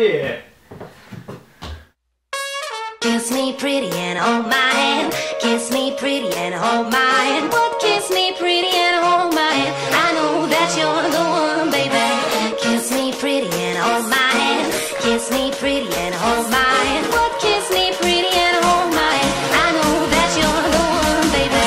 yeah. Kiss me pretty and hold my hand. Kiss me pretty and hold my hand. But kiss me pretty and hold my hand. I know that you're the one, baby. Kiss me pretty and hold my hand. Kiss me pretty and hold my hand. But kiss me pretty and hold my hand. I know that you're the one, baby.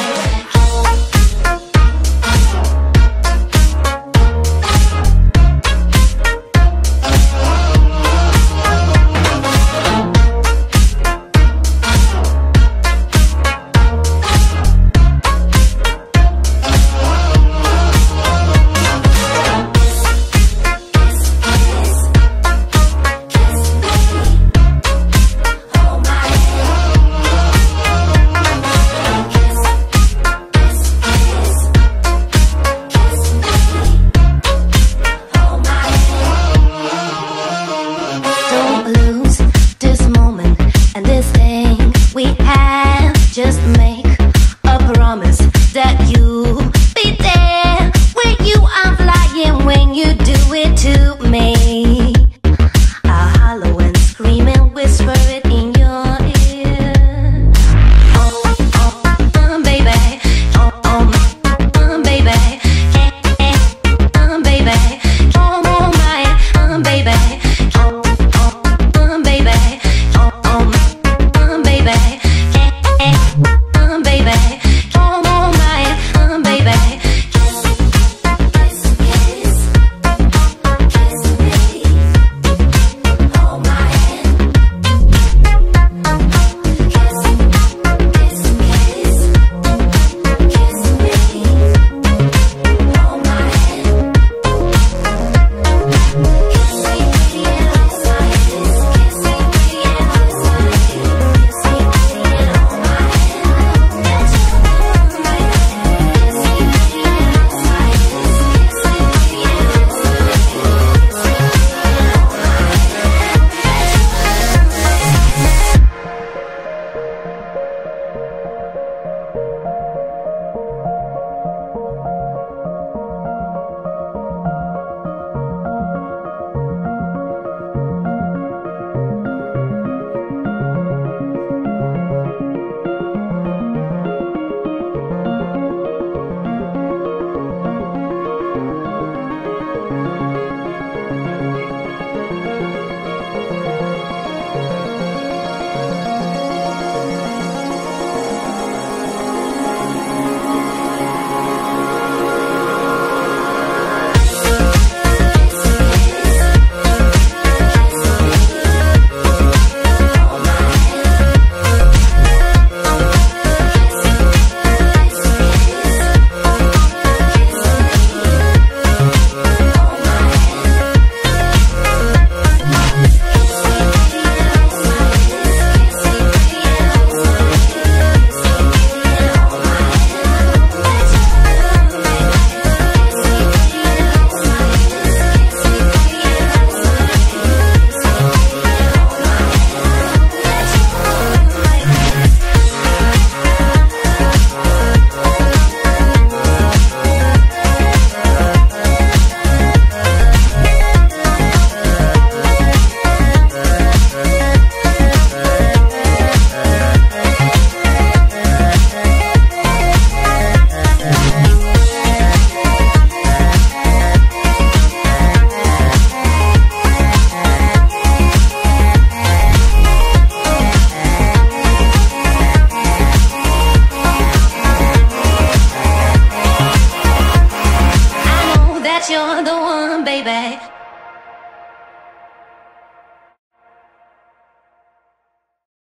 You're the one, baby.